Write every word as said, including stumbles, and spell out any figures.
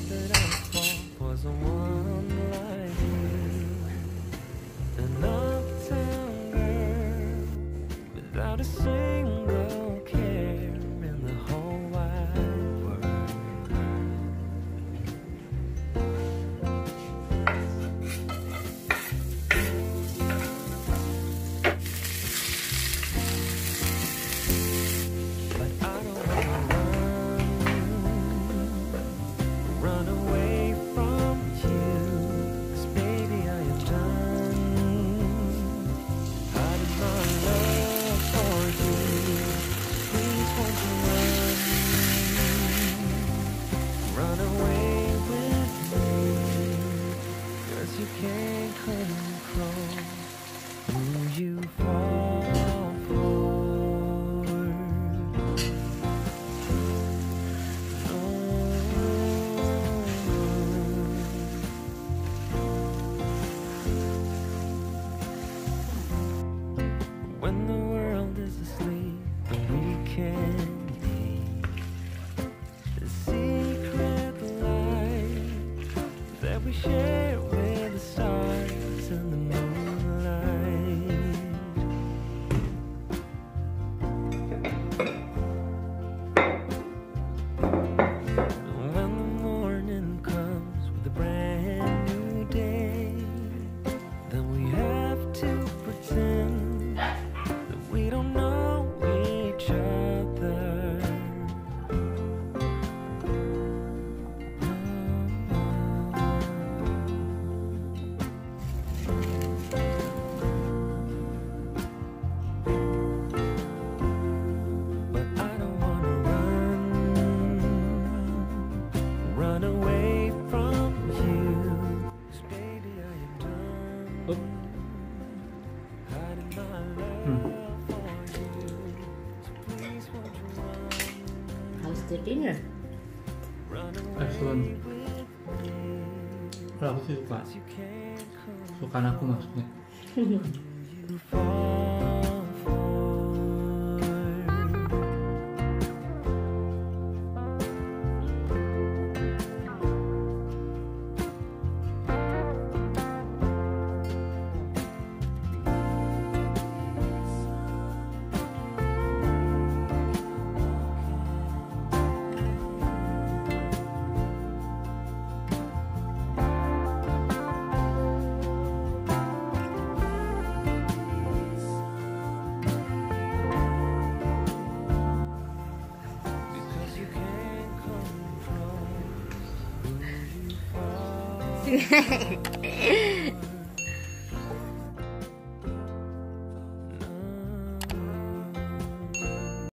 all that I want was someone like you, an uptown girl without a single care in the whole wide world. But I don't wanna run away from you, 'cause baby I am done hiding my love for you. Please won't you run, run away with me, 'cause you can't control who you fall for. When the world is asleep and we can't be, the secret light that we share with the stars and the moonlight. When the morning comes with a brand new day, then we have to pretend we don't know each other. But I don't want to run, run away from you, 'cause baby I am done hiding my love. Hmm. How's the dinner? Excellent. Aku suka. Suka aku maksudnya.